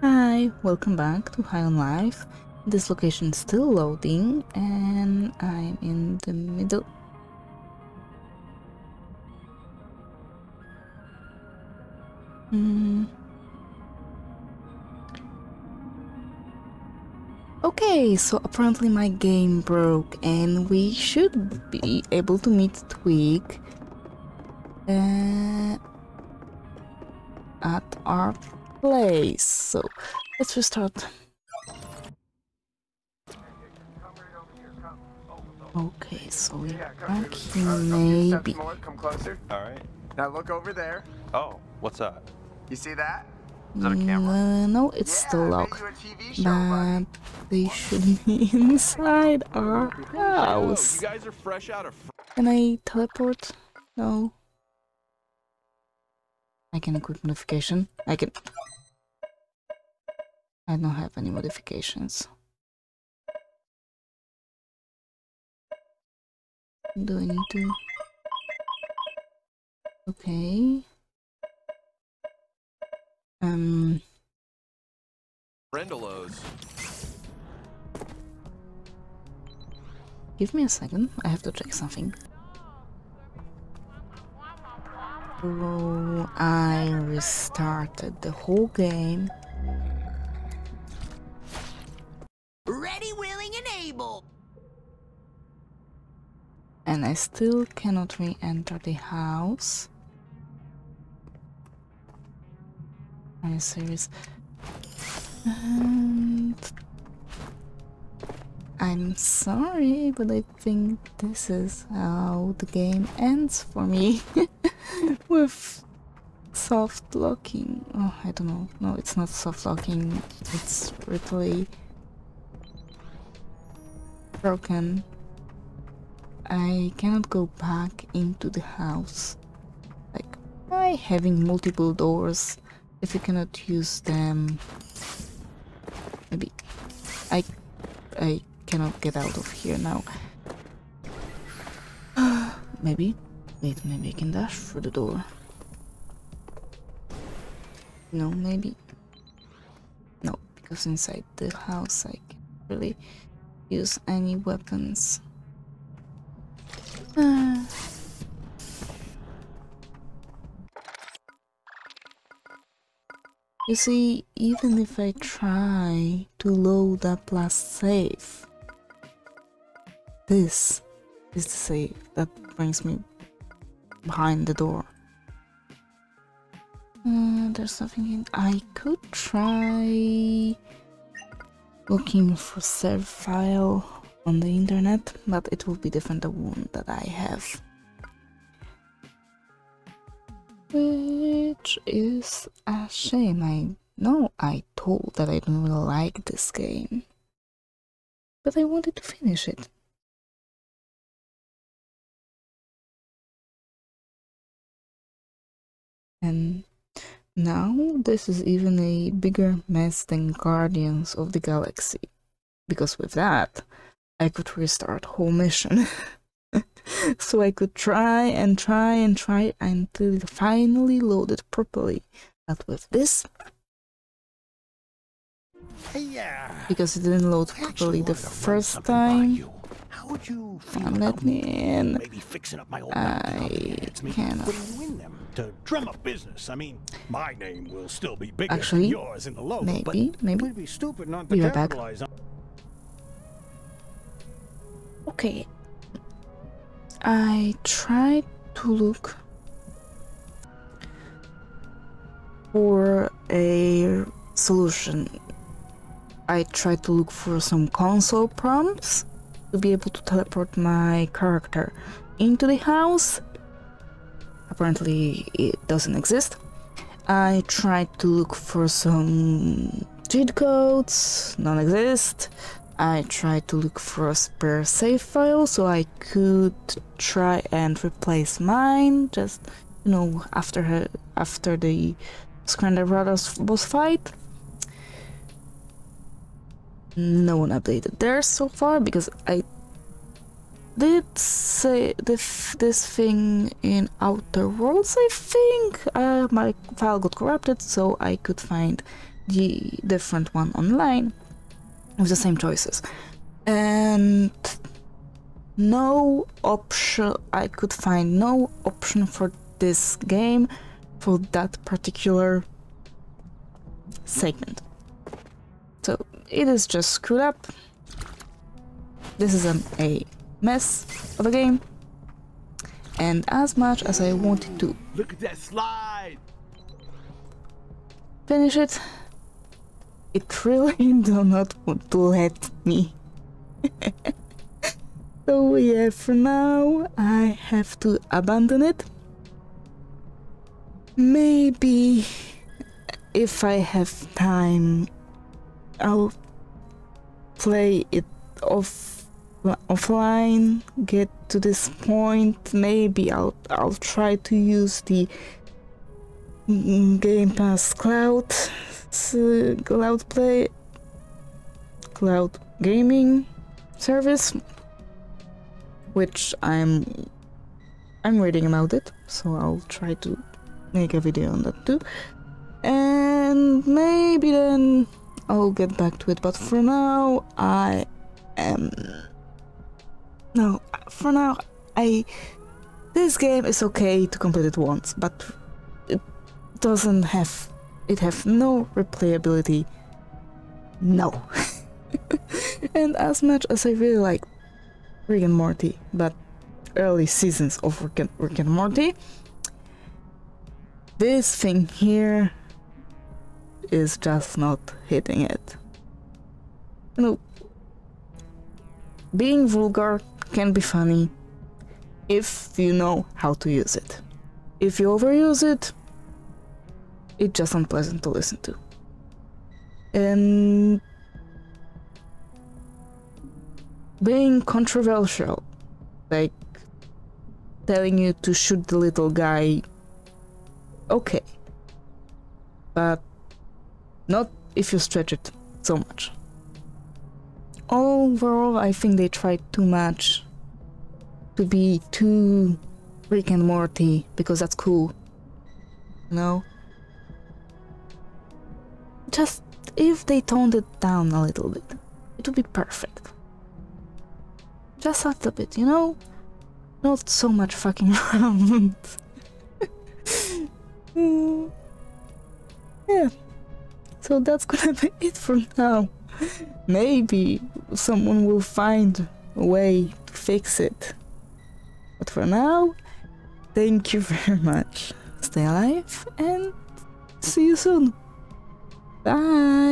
Hi, welcome back to High on Life. This location is still loading and I'm in the middle. Okay, so apparently my game broke and we should be able to meet Tweak at our place, so let's restart. Okay, so we're back here, maybe. Come closer. All right. Now look over there. Oh, what's up? You see that? Is that a camera? No, it's still locked. But they should be inside our house. You guys are fresh out of. Can I teleport? No. I can equip modification. I can. I don't have any modifications. Do I need to? Okay. Brendalos. Give me a second. I have to check something. Oh, I restarted the whole game. Ready, willing, and able. And I still cannot re-enter the house. Are you serious? And I'm sorry, but I think this is how the game ends for me. With soft locking. Oh, I don't know. No, it's not soft locking. It's really broken. I cannot go back into the house. Like, by having multiple doors, if you cannot use them, maybe I cannot get out of here now. Maybe. Wait, maybe I can dash through the door. No, maybe. No, because inside the house I can't really use any weapons. You see, even if I try to load up last save, this is the save that brings me behind the door. There's nothing in. I could try looking for save file on the internet, but it will be different than the one that I have, which is a shame. I know I told that I don't really like this game, but I wanted to finish it. And now this is even a bigger mess than Guardians of the Galaxy, because with that I could restart whole mission. So I could try and try and try until it finally loaded properly. But with this, because it didn't load properly the first time, and let me in. Maybe fixing up my old I cannot. To drum up business. I mean, my name will still be bigger than yours in the logo, maybe we'd be stupid not to capitalize on. Okay. I tried to look for a solution. I tried to look for some console prompts to be able to teleport my character into the house. Apparently it doesn't exist. I tried to look for some cheat codes, non-exist. I tried to look for a spare save file so I could try and replace mine, just, you know, after the Scrander Brothers boss fight. No one updated theirs so far, because I did say this thing in Outer Worlds, I think. My file got corrupted, so I could find the different one online with the same choices. And no option, I could find no option for this game for that particular segment. So it is just screwed up. This is a mess of a game. And as much as I wanted to look at that slide, finish it, it really do not want to let me. So yeah, for now I have to abandon it. Maybe if I have time I'll play it offline, get to this point. Maybe I'll try to use the Game Pass cloud gaming service, which I'm reading about it, so I'll try to make a video on that too, and maybe then I'll get back to it. But for now this game is okay to complete it once, but it doesn't have, it has no replayability, no. And as much as I really like Rick and Morty, but early seasons of Rick and Morty, this thing here is just not hitting it. You know, being vulgar can be funny if you know how to use it. If you overuse it, it's just unpleasant to listen to. And being controversial, like telling you to shoot the little guy, okay, but not if you stretch it so much. Overall, I think they tried too much to be too Rick and Morty, because that's cool, you know? Just if they toned it down a little bit, it would be perfect. Just a little bit, you know? Not so much fucking around. Yeah. So that's gonna be it for now. Maybe someone will find a way to fix it. But for now, thank you very much. Stay alive and see you soon. Bye.